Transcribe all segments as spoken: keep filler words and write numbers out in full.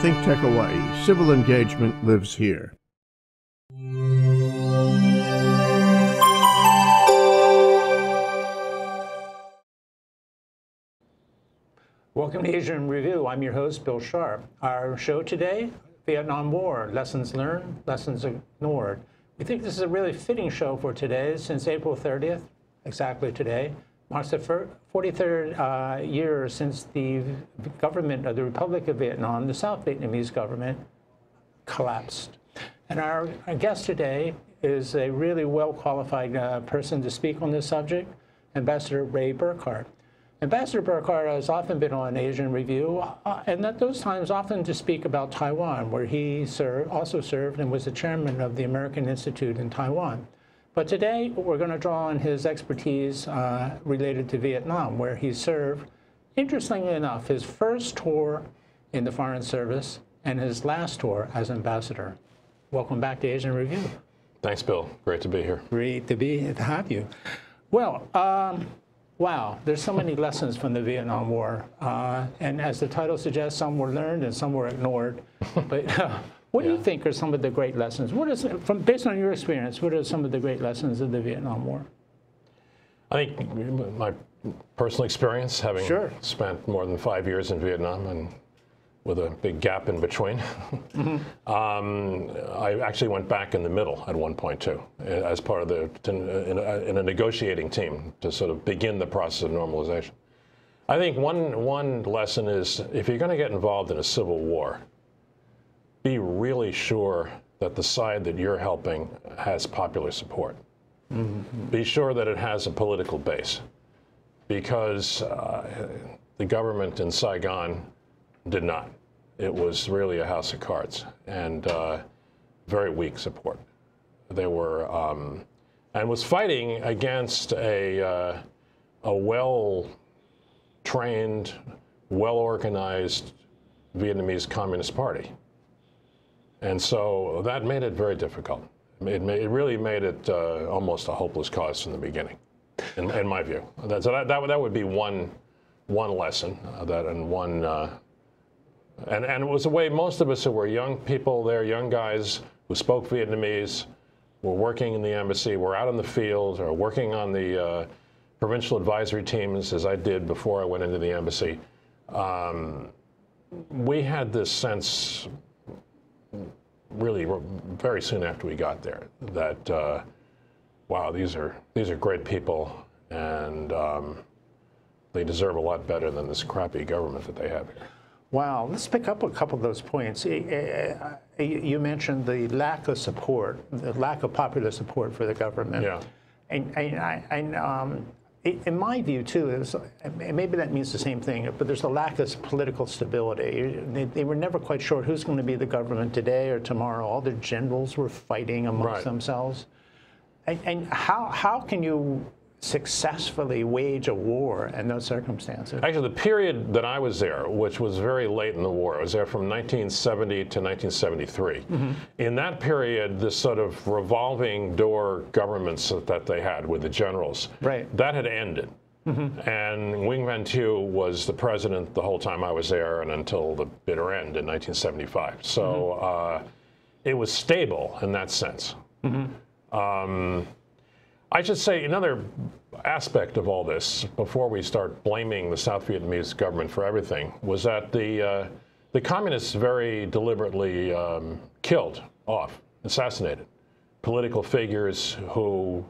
Think Tech Hawaii, civil engagement lives here. Welcome to Asia In Review. I'm your host, Bill Sharp. Our show today, Vietnam War, lessons learned, lessons ignored. We think this is a really fitting show for today, since April thirtieth, exactly today, marks the forty-third uh, year since the government of the Republic of Vietnam, the South Vietnamese government, collapsed. And our, our guest today is a really well-qualified uh, person to speak on this subject, Ambassador Ray Burghardt. Ambassador Burghardt has often been on Asia In Review, uh, and at those times often to speak about Taiwan, where he served, also served and was the chairman of the American Institute in Taiwan. But today, we're going to draw on his expertise uh, related to Vietnam, where he served, interestingly enough, his first tour in the Foreign Service and his last tour as ambassador. Welcome back to Asia In Review. Thanks, Bill. Great to be here. Great to be to have you. Well. Um, Wow, there's so many lessons from the Vietnam War, uh, and as the title suggests, some were learned and some were ignored. But uh, what yeah. do you think are some of the great lessons? What is, from based on your experience, what are some of the great lessons of the Vietnam War? I think my personal experience, having sure. spent more than five years in Vietnam, and with a big gap in between, mm-hmm. um, I actually went back in the middle at one point too, as part of the in a, in a negotiating team to sort of begin the process of normalization. I think one one lesson is, if you're going to get involved in a civil war, be really sure that the side that you're helping has popular support. Mm-hmm. Be sure that it has a political base, because uh, the government in Saigon did not. It was really a house of cards and uh, very weak support. They were um, and was fighting against a uh, a well-trained, well-organized Vietnamese Communist Party, and so that made it very difficult. It made, it really made it uh, almost a hopeless cause from the beginning, in, in my view. That, so that, that that would be one one lesson uh, that and one. Uh, And, and it was a way most of us who were young people there, young guys who spoke Vietnamese, were working in the embassy, were out in the field, or working on the uh, provincial advisory teams, as I did before I went into the embassy. Um, we had this sense, really, very soon after we got there, that uh, wow, these are these are great people, and um, they deserve a lot better than this crappy government that they have here. Wow, let's pick up a couple of those points. You mentioned the lack of support, the lack of popular support for the government. Yeah. And, and, and um, in my view, too, it was, maybe that means the same thing, but there's a lack of political stability. They, they were never quite sure who's going to be the government today or tomorrow. All the generals were fighting amongst right. themselves. And, and how, how can you successfully wage a war in those circumstances? Actually, the period that I was there, which was very late in the war, I was there from nineteen seventy to nineteen seventy-three. Mm-hmm. In that period, this sort of revolving door governments that they had with the generals, right. that had ended. Mm-hmm. And Nguyen Van Thieu was the president the whole time I was there and until the bitter end in nineteen seventy-five. So mm-hmm. uh, it was stable in that sense. Mm-hmm. um, I should say another aspect of all this, before we start blaming the South Vietnamese government for everything, was that the, uh, the communists very deliberately um, killed off, assassinated political figures who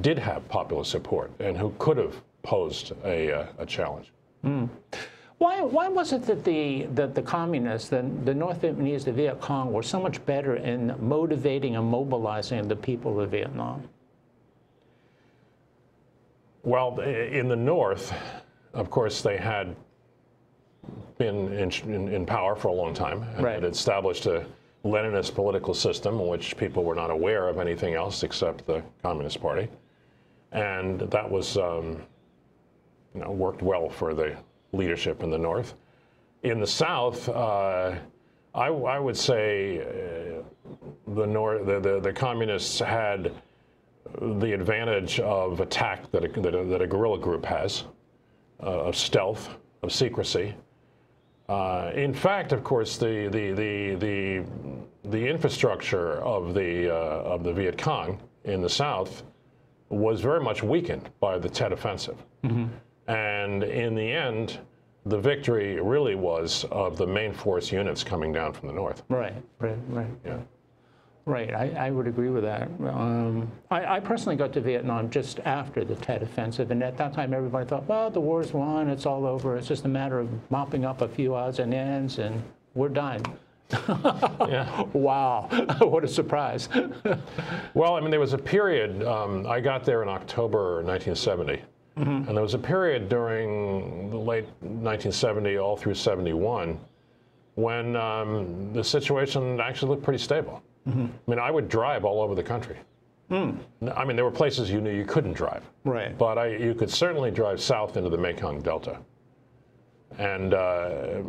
did have popular support and who could have posed a, uh, a challenge. Mm. Why, why was it that the, that the communists, the, the North Vietnamese, the Viet Cong, were so much better in motivating and mobilizing the people of Vietnam? Well, in the North, of course, they had been in, in, in power for a long time and right. had established a Leninist political system in which people were not aware of anything else except the Communist Party. And that was, um, you know, worked well for the leadership in the North. In the South, uh, I, I would say uh, the, North, the, the, the Communists had the advantage of attack that a, that a, that a guerrilla group has, uh, of stealth, of secrecy, Uh, in fact, of course, the the the the, the infrastructure of the uh, of the Viet Cong in the South was very much weakened by the Tet Offensive, mm-hmm. and in the end, the victory really was of the main force units coming down from the north. Right, right, right. Yeah. Right, I, I would agree with that. Um, I, I personally got to Vietnam just after the Tet Offensive, and at that time everybody thought, well, the war's won, it's all over, it's just a matter of mopping up a few odds and ends, and we're done. Yeah. Wow, what a surprise. Well, I mean, there was a period, um, I got there in October nineteen seventy, mm-hmm. and there was a period during the late nineteen seventy all through seventy-one when um, the situation actually looked pretty stable. Mm-hmm. I mean, I would drive all over the country. Mm. I mean, there were places you knew you couldn't drive. Right. But I, you could certainly drive south into the Mekong Delta. And uh,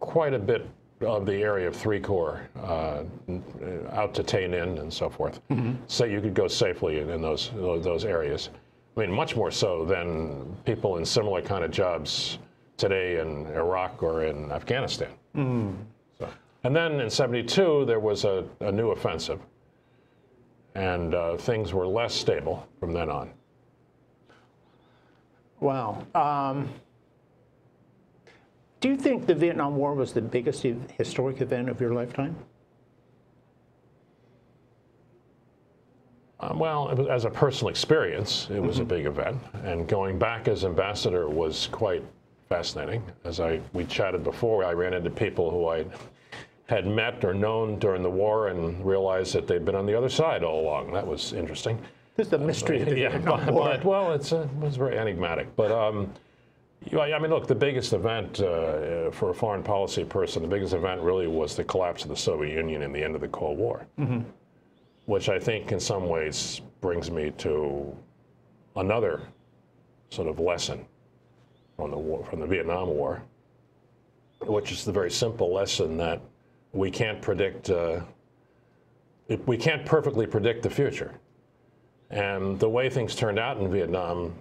quite a bit of the area of Three Corps, uh, out to Tianan and so forth. Mm-hmm. So you could go safely in, in those, those areas. I mean, much more so than people in similar kind of jobs today in Iraq or in Afghanistan. Mm. So. And then in seventy-two, there was a, a new offensive, and uh, things were less stable from then on. Wow. Um, do you think the Vietnam War was the biggest historic event of your lifetime? Um, well, it was, as a personal experience, it was mm-hmm. a big event. And going back as ambassador was quite fascinating. As I we chatted before, I ran into people who I had met or known during the war and realized that they'd been on the other side all along. That was interesting. This is the mystery uh, of the yeah, Vietnam but, War. But, well, it's, uh, it's very enigmatic. But, um, you, I mean, look, the biggest event uh, for a foreign policy person, the biggest event really was the collapse of the Soviet Union and the end of the Cold War, mm-hmm. which I think in some ways brings me to another sort of lesson from the, war, from the Vietnam War, which is the very simple lesson that we can't predict, uh, it, we can't perfectly predict the future. And the way things turned out in Vietnam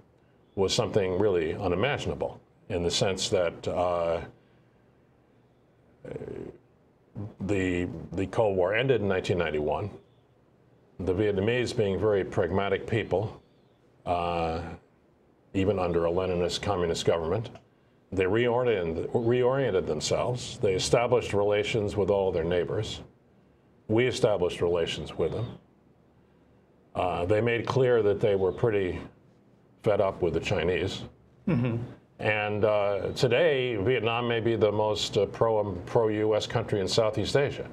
was something really unimaginable in the sense that uh, the, the Cold War ended in nineteen ninety-one. The Vietnamese, being very pragmatic people, uh, even under a Leninist communist government, they reoriented, reoriented themselves. They established relations with all their neighbors. We established relations with them. Uh, they made clear that they were pretty fed up with the Chinese. Mm-hmm. And uh, today, Vietnam may be the most uh, pro, pro-U S country in Southeast Asia.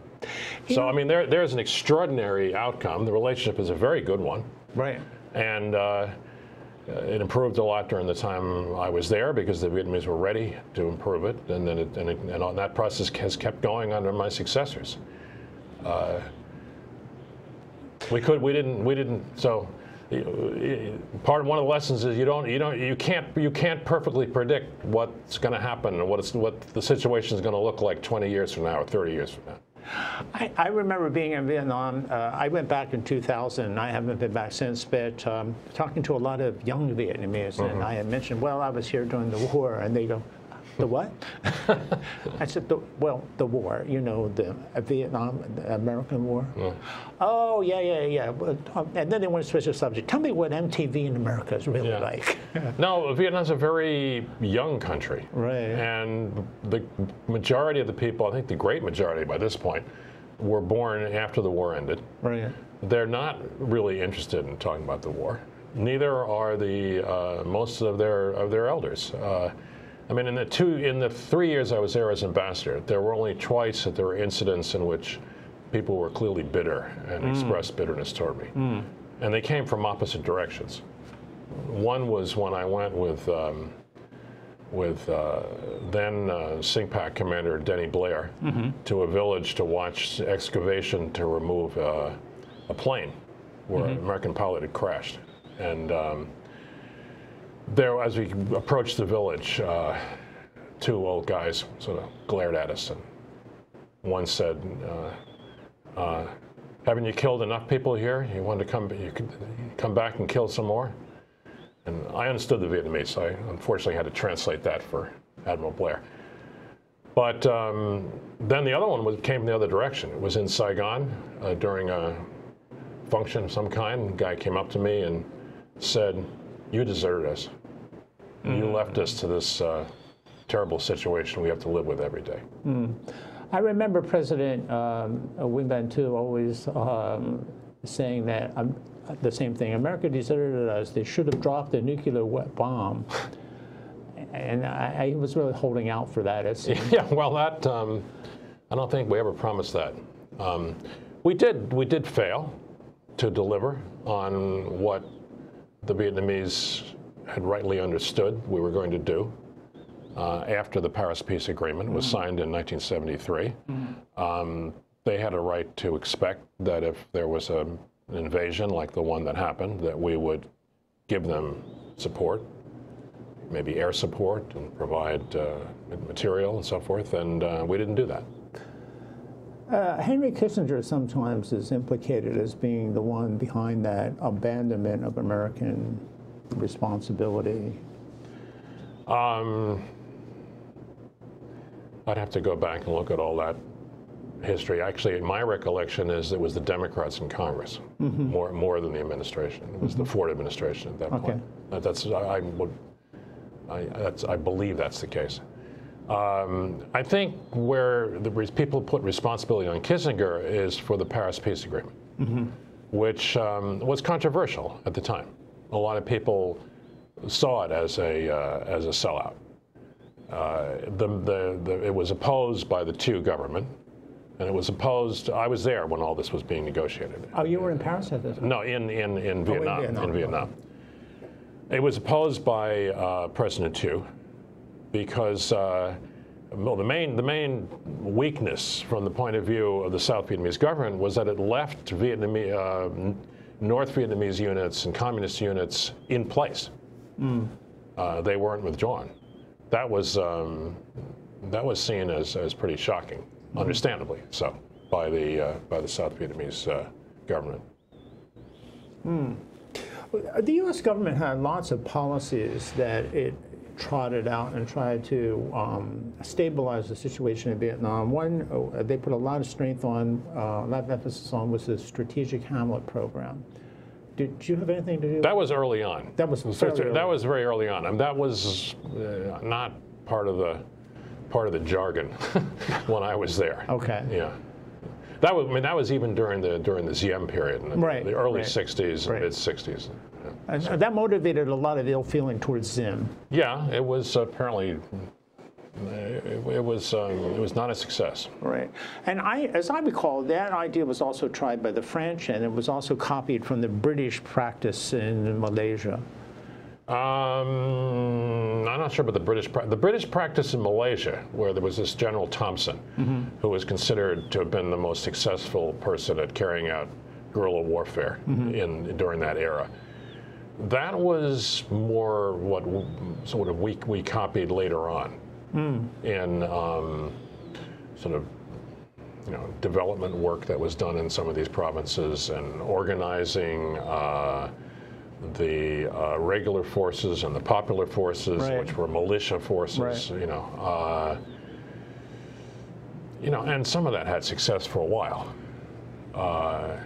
Yeah. So, I mean, there, there's an extraordinary outcome. The relationship is a very good one. Right. And uh, it improved a lot during the time I was there because the Vietnamese were ready to improve it, and then it, and, it, and that process has kept going under my successors. Uh, we could, we didn't, we didn't. So, part of one of the lessons is you don't, you don't, you can't, you can't perfectly predict what's going to happen and what it's, what the situation is going to look like twenty years from now or thirty years from now. I, I remember being in Vietnam. Uh, I went back in two thousand, and I haven't been back since, but um, talking to a lot of young Vietnamese, mm-hmm. and I had mentioned, well, I was here during the war, and they go, the what? I said, the, well, the war, you know, the Vietnam, the American War. Yeah. Oh, yeah, yeah, yeah. And then they want to switch the subject. Tell me what M T V in America is really yeah. like. No, Vietnam's a very young country. Right. And the majority of the people, I think the great majority by this point, were born after the war ended. Right. They're not really interested in talking about the war. Neither are the uh, most of their, of their elders. Uh, I mean, in the two, in the three years I was there as ambassador, there were only twice that there were incidents in which people were clearly bitter and mm. expressed bitterness toward me. Mm. And they came from opposite directions. One was when I went with, um, with uh, then uh, CINCPAC commander Denny Blair mm-hmm. to a village to watch excavation to remove uh, a plane where mm-hmm. an American pilot had crashed. And, um, there, as we approached the village, uh, two old guys sort of glared at us, and one said, uh, uh, "Haven't you killed enough people here? You want to come, you could come back and kill some more?" And I understood the Vietnamese. So I unfortunately had to translate that for Admiral Blair. But um, then the other one was, came in the other direction. It was in Saigon uh, during a function of some kind. The guy came up to me and said, "You deserted us. Mm. You left us to this uh, terrible situation we have to live with every day." Mm. I remember President um, Nguyen Van Thieu always um, saying that um, the same thing. America deserted us. They should have dropped a nuclear bomb. And I, I was really holding out for that. It's, yeah, well, that um, I don't think we ever promised that. Um, we did. We did fail to deliver on what the Vietnamese had rightly understood we were going to do. Uh, after the Paris Peace Agreement was signed in nineteen seventy-three, mm-hmm. um, they had a right to expect that if there was a, an invasion like the one that happened, that we would give them support, maybe air support, and provide uh, material and so forth, and uh, we didn't do that. Uh, Henry Kissinger sometimes is implicated as being the one behind that abandonment of American responsibility. Um, I'd have to go back and look at all that history. Actually, my recollection is it was the Democrats in Congress, mm-hmm. more more than the administration. It was mm-hmm. the Ford administration at that okay. point. Uh, that's I, I would, I, that's I believe that's the case. Um, I think where the people put responsibility on Kissinger is for the Paris Peace Agreement, mm-hmm. which um, was controversial at the time. A lot of people saw it as a uh, as a sellout. Uh, the, the the it was opposed by the Thieu government, and it was opposed. I was there when all this was being negotiated. Oh, you were in Paris at this time? No, in in in Vietnam. Oh, in Vietnam. In Vietnam. It was opposed by uh, President Thieu, because uh, well, the main the main weakness from the point of view of the South Vietnamese government was that it left Vietnamese uh, North Vietnamese units and communist units in place. Mm. Uh, they weren't withdrawn. That was um, that was seen as as pretty shocking, mm. understandably so, by the uh, by the South Vietnamese uh, government. Mm. The U S government had lots of policies that it trotted out and tried to um, stabilize the situation in Vietnam. One uh, they put a lot of strength on, uh, a lot of emphasis on, was the Strategic Hamlet Program. Did you have anything to do with that? That was early on. That was fairly early. That was very early on. I mean, that was uh, not part of the part of the jargon when I was there. Okay. Yeah. That was. I mean, that was even during the during the Ziem period, in the, right, the early right. sixties, right. mid sixties. Yeah. And so that motivated a lot of ill feeling towards Ziem. Yeah, it was apparently. It, it was um, it was not a success. Right, and I, as I recall, that idea was also tried by the French, and it was also copied from the British practice in Malaysia. Um, I'm not sure about the British pra the British practice in Malaysia, where there was this General Thompson, mm-hmm. who was considered to have been the most successful person at carrying out guerrilla warfare mm-hmm. in during that era. That was more what sort of we we copied later on. Mm. In um, sort of, you know, development work that was done in some of these provinces, and organizing uh, the uh, regular forces and the popular forces, right. which were militia forces, right. you know, uh, you know, and some of that had success for a while. Uh,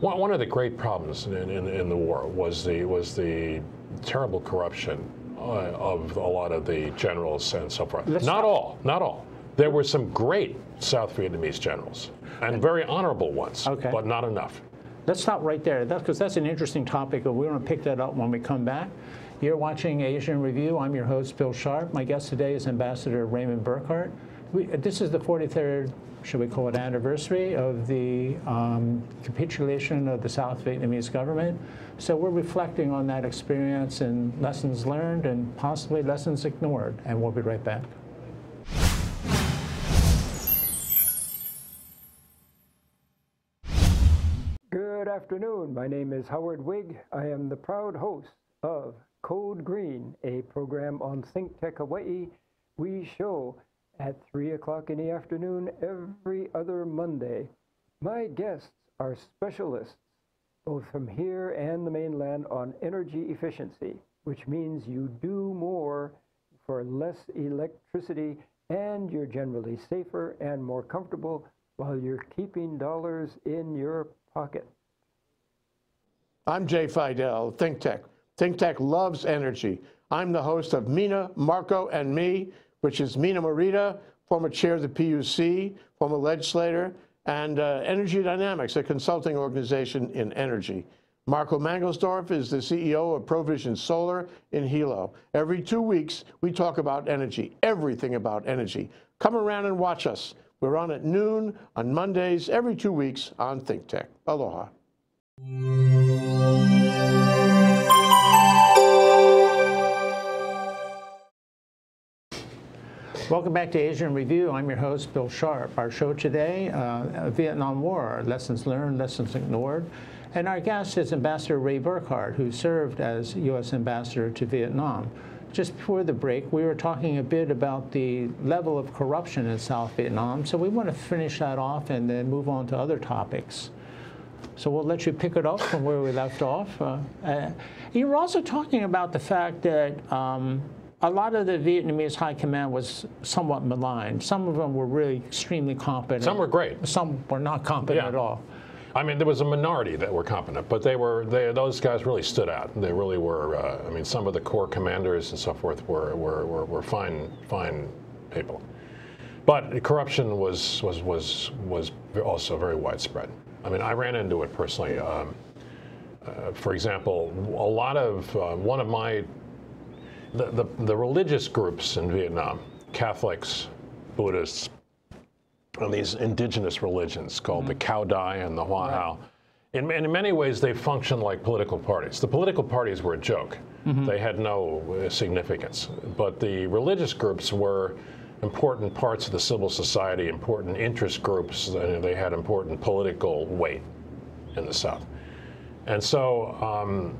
one of the great problems in, in, in the war was the was the terrible corruption. Uh, of a lot of the generals and so forth. Let's not all, not all. There were some great South Vietnamese generals, and very honorable ones, okay. but not enough. Let's stop right there, because that's, that's an interesting topic, and we're going to pick that up when we come back. You're watching Asia In Review. I'm your host, Bill Sharp. My guest today is Ambassador Ray Burghardt. We, this is the forty-third, should we call it, anniversary of the um, capitulation of the South Vietnamese government. So we're reflecting on that experience and lessons learned and possibly lessons ignored. And we'll be right back. Good afternoon. My name is Howard Whig. I am the proud host of Code Green, a program on CINCPAC Hawaii. We show at three o'clock in the afternoon every other Monday. My guests are specialists, both from here and the mainland, on energy efficiency, which means you do more for less electricity and you're generally safer and more comfortable while you're keeping dollars in your pocket. I'm Jay Fidel, ThinkTech. ThinkTech loves energy. I'm the host of Mina, Marco, and Me, which is Mina Morita, former chair of the P U C, former legislator, and uh, Energy Dynamics, a consulting organization in energy. Marco Mangelsdorf is the C E O of ProVision Solar in Hilo. Every two weeks, we talk about energy, everything about energy. Come around and watch us. We're on at noon on Mondays, every two weeks on ThinkTech. Aloha. Welcome back to Asia In Review. I'm your host, Bill Sharp. Our show today, uh, Vietnam War, lessons learned, lessons ignored. And our guest is Ambassador Ray Burghardt, who served as U S Ambassador to Vietnam. Just before the break, we were talking a bit about the level of corruption in South Vietnam. So we want to finish that off and then move on to other topics. So we'll let you pick it up from where we left off. Uh, uh, you were also talking about the fact that um, a lot of the Vietnamese high command was somewhat maligned. Some of them were really extremely competent. Some were great. Some were not competent yeah. at all. I mean, there was a minority that were competent, but they were they, those guys really stood out. They really were. Uh, I mean, some of the corps commanders and so forth were were were, were fine fine people, but corruption was was was was also very widespread. I mean, I ran into it personally. Um, uh, for example, a lot of uh, one of my The, the, the religious groups in Vietnam, Catholics, Buddhists, and these indigenous religions called mm-hmm. the Cao Dai and the Hoa Hao, in, in many ways they functioned like political parties. The political parties were a joke. Mm-hmm. They had no significance. But the religious groups were important parts of the civil society, important interest groups, and they had important political weight in the South. And so um,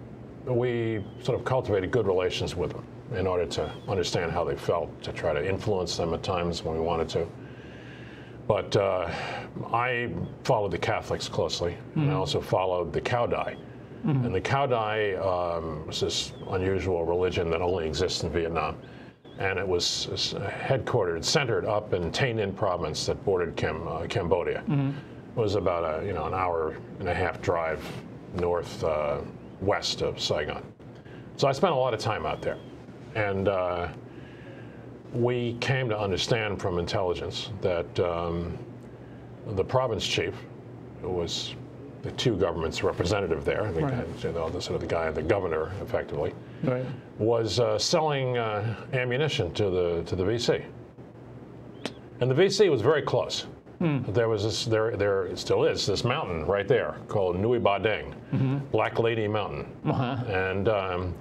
we sort of cultivated good relations with them in order to understand how they felt, to try to influence them at times when we wanted to. But uh, I followed the Catholics closely, mm-hmm. and I also followed the Cao Dai. Mm-hmm. And the Cao Dai um, was this unusual religion that only exists in Vietnam, and it was headquartered, centered up in Tianan province that bordered Cam uh, Cambodia. Mm-hmm. It was about a you know an hour and a half drive north uh, west of Saigon. So I spent a lot of time out there. And uh, we came to understand from intelligence that um, the province chief, who was the two governments' representative there, the, right. you know, the, sort of the guy, the governor, effectively, right. was uh, selling uh, ammunition to the, to the V C. And the V C was very close. Mm. There was this, there, there it still is, this mountain right there called Nui Ba Dang, mm-hmm. Black Lady Mountain. Uh-huh. And um,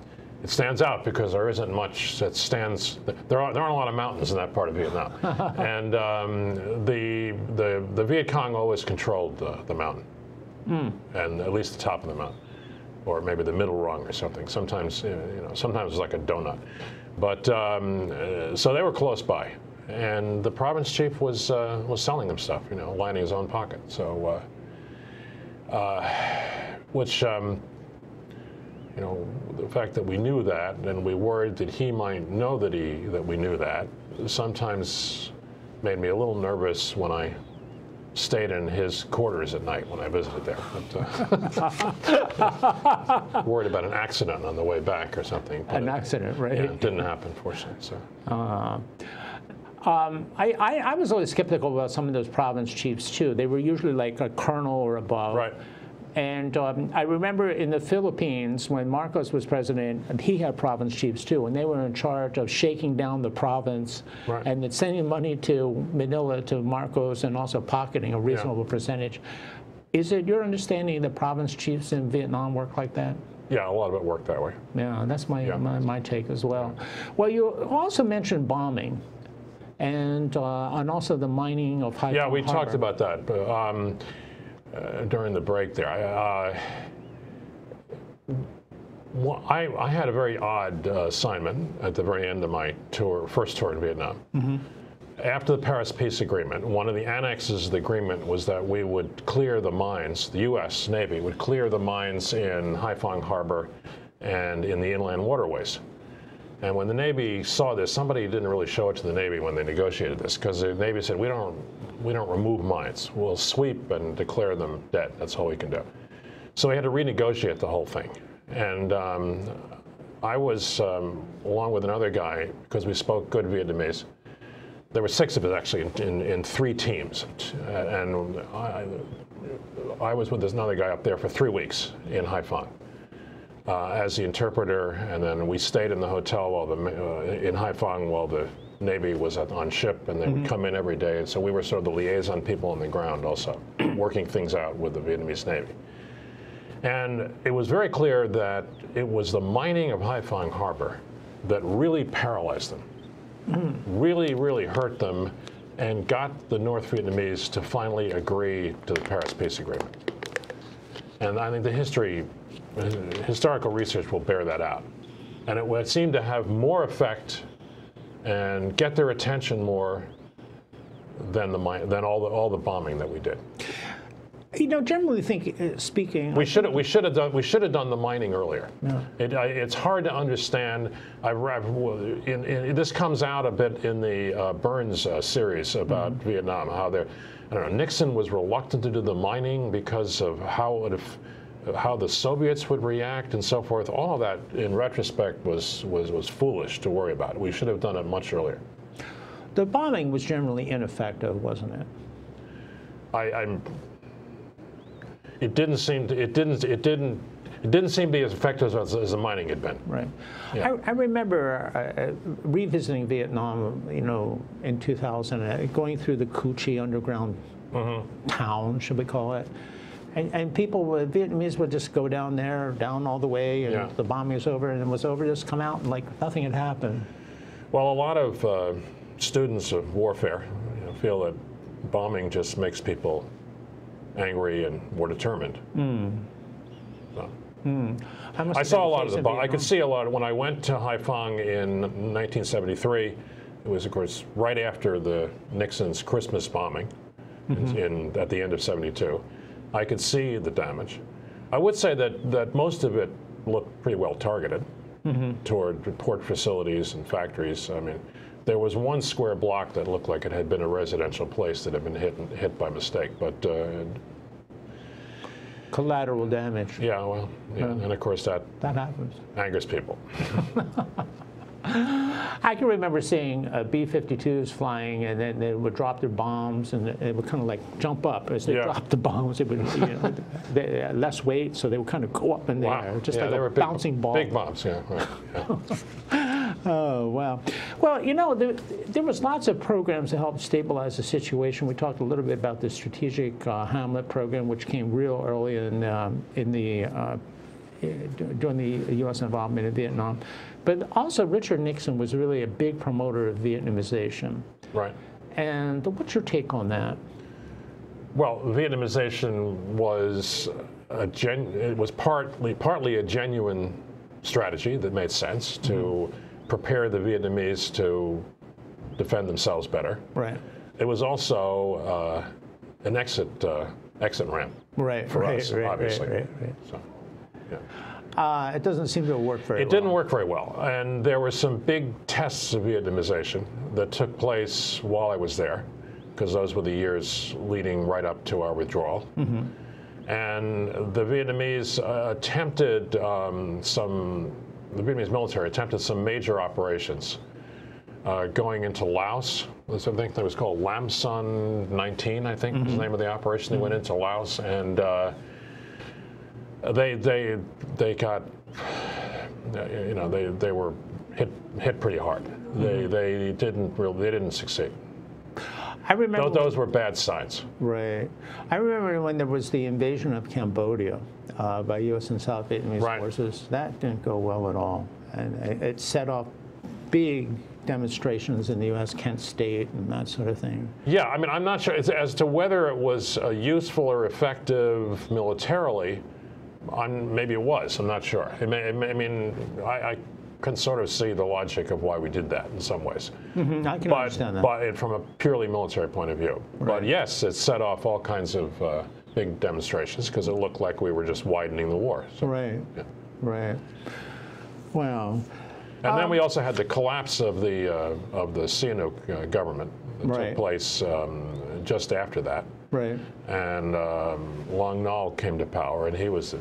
it stands out because there isn't much that stands, there, are, there aren't a lot of mountains in that part of Vietnam. And um, the, the, the Viet Cong always controlled the, the mountain, mm. and at least the top of the mountain, or maybe the middle rung or something. Sometimes, you know, sometimes it's like a donut. But um, uh, so they were close by. And the province chief was uh, was selling them stuff, you know, lining his own pocket. So, uh, uh, which, um, you know, the fact that we knew that, and we worried that he might know that he that we knew that, sometimes made me a little nervous when I stayed in his quarters at night when I visited there. But, uh, worried about an accident on the way back or something. But an it, accident, right? Yeah, it didn't happen, fortunately. So. Uh. Um, I, I, I was always skeptical about some of those province chiefs, too. They were usually like a colonel or above. Right. And um, I remember in the Philippines, when Marcos was president, he had province chiefs, too. And they were in charge of shaking down the province right. and sending money to Manila, to Marcos, and also pocketing a reasonable yeah. percentage. Is it your understanding that province chiefs in Vietnam work like that? Yeah, a lot of it worked that way. Yeah, that's my, yeah. my, my take as well. Yeah. Well, you also mentioned bombing. And, uh, and also the mining of Haiphong Harbor. Yeah, we Harbor. talked about that but, um, uh, during the break there. I, uh, well, I, I had a very odd uh, assignment at the very end of my tour, first tour in Vietnam. Mm-hmm. After the Paris Peace Agreement, one of the annexes of the agreement was that we would clear the mines, the U S Navy would clear the mines in Haiphong Harbor and in the inland waterways. And when the Navy saw this, somebody didn't really show it to the Navy when they negotiated this, because the Navy said, we don't, we don't remove mines. We'll sweep and declare them dead. That's all we can do. So we had to renegotiate the whole thing. And um, I was, um, along with another guy, because we spoke good Vietnamese, there were six of us actually in, in, in three teams. And I, I was with this another guy up there for three weeks in Haiphong. Uh, as the interpreter, and then we stayed in the hotel while the, uh, in Haiphong while the Navy was at, on ship, and they mm-hmm. would come in every day. And so we were sort of the liaison people on the ground also, working things out with the Vietnamese Navy. And it was very clear that it was the mining of Haiphong Harbor that really paralyzed them, mm-hmm. really, really hurt them, and got the North Vietnamese to finally agree to the Paris Peace Agreement. And I think the history historical research will bear that out. And it would seem to have more effect and get their attention more than, the, than all, the, all the bombing that we did. You know, generally think, uh, speaking... We should, we, should have done, we should have done the mining earlier. Yeah. It, I, it's hard to understand. I've, I've, in, in, this comes out a bit in the uh, Burns uh, series about mm-hmm. Vietnam, how they're, I don't know, Nixon was reluctant to do the mining because of how it... If, how the Soviets would react and so forth. All of that, in retrospect, was, was, was foolish to worry about. We should have done it much earlier. The bombing was generally ineffective, wasn't it? I, I'm, it didn't seem to, it didn't, it didn't, it didn't seem to be as effective as, as the mining had been. Right. Yeah. I, I remember uh, revisiting Vietnam, you know, in two thousand, uh, going through the Cu Chi underground mm-hmm. town, should we call it? And, and people, would, Vietnamese would just go down there, down all the way, and yeah. the bombing was over, and it was over, just come out, and like nothing had happened. Well, a lot of uh, students of warfare you know, feel that bombing just makes people angry and more determined. Mm. So. Mm. I, I saw a lot of the bombing. I could see a lot. Of, when I went to Haiphong in nineteen seventy-three, it was, of course, right after the Nixon's Christmas bombing mm-hmm. in, in, at the end of seventy-two. I could see the damage. I would say that, that most of it looked pretty well targeted mm-hmm. toward port facilities and factories. I mean, there was one square block that looked like it had been a residential place that had been hit, hit by mistake, but... Uh, collateral damage. Yeah, well, yeah, uh, and of course that, that happens. Angers people. I can remember seeing uh, B fifty-twos flying, and then they would drop their bombs, and it would kind of like jump up as they yeah. dropped the bombs. It would, you know, they had less weight, so they would kind of go up in there, wow. just yeah, like a bouncing big, ball. Big bombs, yeah. Right, yeah. Oh wow. Well, you know, there, there was lots of programs to help stabilize the situation. We talked a little bit about the Strategic uh, Hamlet Program, which came real early in um, in the uh, during the U S involvement in Vietnam. But also, Richard Nixon was really a big promoter of Vietnamization. Right. And what's your take on that? Well, Vietnamization was a gen it was partly partly a genuine strategy that made sense to mm-hmm. prepare the Vietnamese to defend themselves better. Right. It was also uh, an exit uh, exit ramp. Right. For right, us, right, obviously. Right. Right. Right. So, yeah. Uh, it doesn't seem to work very well. It didn't work very well. And there were some big tests of Vietnamization that took place while I was there, because those were the years leading right up to our withdrawal. Mm-hmm. And the Vietnamese uh, attempted um, some, the Vietnamese military attempted some major operations uh, going into Laos. I think that was called Lam Son nineteen, I think mm-hmm. was the name of the operation. They mm-hmm. went into Laos and uh, They they they got you know they they were hit hit pretty hard. Mm-hmm. They they didn't really they didn't succeed. I remember those, those were bad signs. Right. I remember when there was the invasion of Cambodia uh, by U S and South Vietnamese right. forces. That didn't go well at all, and it set off big demonstrations in the U S, Kent State, and that sort of thing. Yeah, I mean, I'm not sure as, as to whether it was uh, useful or effective militarily. I'm, maybe it was. I'm not sure. It may, it may, I mean, I, I can sort of see the logic of why we did that in some ways. Mm-hmm. I can but, understand that. But it, from a purely military point of view. Right. But yes, it set off all kinds of uh, big demonstrations because it looked like we were just widening the war. So, right. Yeah. Right. Wow. And um, then we also had the collapse of the uh, of the Sihanouk uh, government that right. took place um, just after that. Right. And um, Long Nol came to power, and he was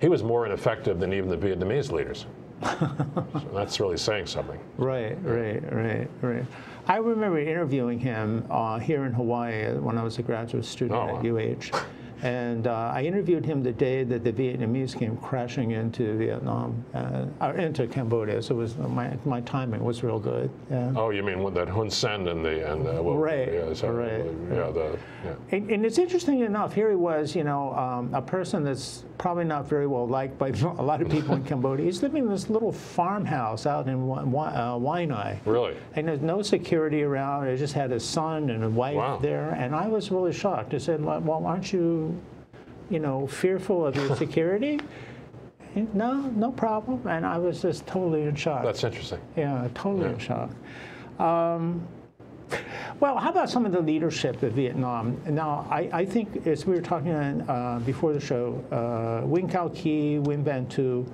he was more ineffective than even the Vietnamese leaders. So that's really saying something. Right, right, right, right. I remember interviewing him uh, here in Hawaii when I was a graduate student oh, at U H. And uh, I interviewed him the day that the Vietnamese came crashing into Vietnam, uh, or into Cambodia. So it was my my timing was real good. Yeah. Oh, you mean with that Hun Sen and the and uh, well, right, yeah, so, right, yeah, the, yeah. And, and it's interesting enough. Here he was, you know, um, a person that's probably not very well liked by a lot of people in Cambodia. He's living in this little farmhouse out in Wa uh, Waianae. Really? And there's no security around. He just had his son and a wife wow. there, and I was really shocked. I said, "Well, aren't you?" you know, fearful of your security? No, no problem. And I was just totally in shock. That's interesting. Yeah, totally yeah. in shock. Um, well, how about some of the leadership of Vietnam? Now, I, I think, as we were talking uh, before the show, uh, Nguyen Cao Ky, Nguyen Van Thieu,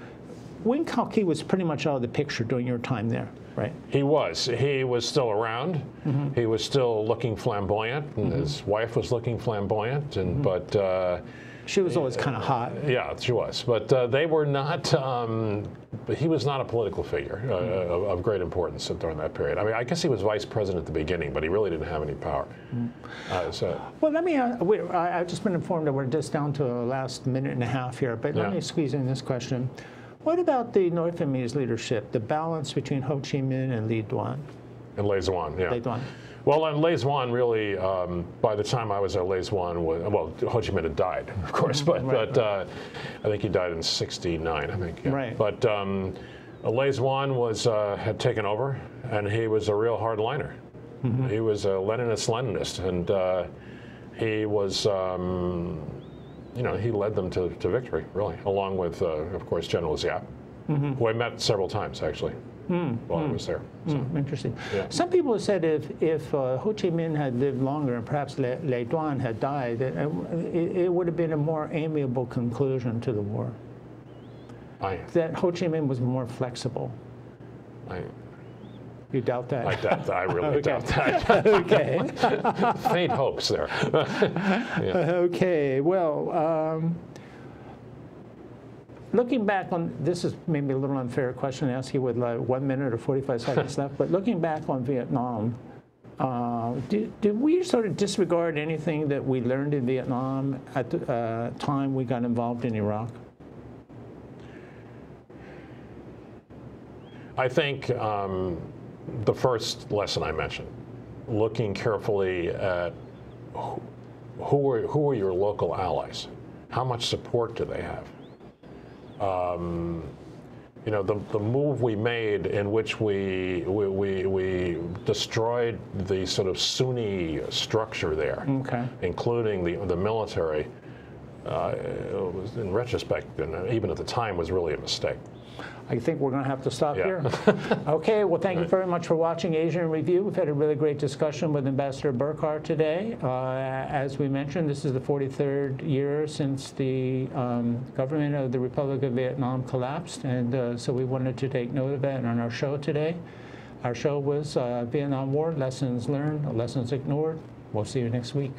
Nguyen Cao Ky was pretty much out of the picture during your time there, right? He was. He was still around. Mm-hmm. He was still looking flamboyant, and mm-hmm. his wife was looking flamboyant, and mm-hmm. but uh, she was always kind of hot. Yeah, she was. But uh, they were not. Um, he was not a political figure uh, mm-hmm. of, of great importance during that period. I mean, I guess he was vice president at the beginning, but he really didn't have any power. Mm-hmm. uh, so. Well, let me. Uh, wait, I, I've just been informed that we're just down to the last minute and a half here, but let yeah. me squeeze in this question. What about the North Vietnamese leadership, the balance between Ho Chi Minh and Le Duan? And Le Duan, yeah. Le Duan. Well, and Le Duan really, um, by the time I was at Le Duan, was, well, Ho Chi Minh had died, of course, but, right, but right. Uh, I think he died in sixty-nine, I think. Yeah. Right. But um, Le Duan was, uh, had taken over, and he was a real hardliner. Mm-hmm. He was a Leninist Leninist, and uh, he was... Um, you know, he led them to, to victory, really, along with, uh, of course, General Ziem, mm-hmm. who I met several times, actually, mm-hmm. while mm-hmm. I was there. So. Mm-hmm. Interesting. Yeah. Some people have said if, if uh, Ho Chi Minh had lived longer and perhaps Le, Le Duan had died, it, it, it would have been a more amiable conclusion to the war. I, that Ho Chi Minh was more flexible. I, You doubt that? I doubt that. I really okay. doubt that. Okay. Faint hopes there. yeah. Okay. Well, um, looking back on, this is maybe a little unfair question to ask you with like one minute or forty-five seconds left, but looking back on Vietnam, uh, did, did we sort of disregard anything that we learned in Vietnam at the uh, time we got involved in Iraq? I think um, the first lesson I mentioned, looking carefully at who, who, are, who are your local allies? How much support do they have? Um, you know, the, the move we made in which we, we, we, we destroyed the sort of Sunni structure there, okay. including the, the military, uh, it was, in retrospect, and even at the time, was really a mistake. I think we're going to have to stop yeah. here. Okay, well, thank right. you very much for watching Asia In Review. We've had a really great discussion with Ambassador Burghardt today. Uh, as we mentioned, this is the forty-third year since the um, government of the Republic of Vietnam collapsed, and uh, so we wanted to take note of that on our show today. Our show was uh, Vietnam War, Lessons Learned, Lessons Ignored. We'll see you next week.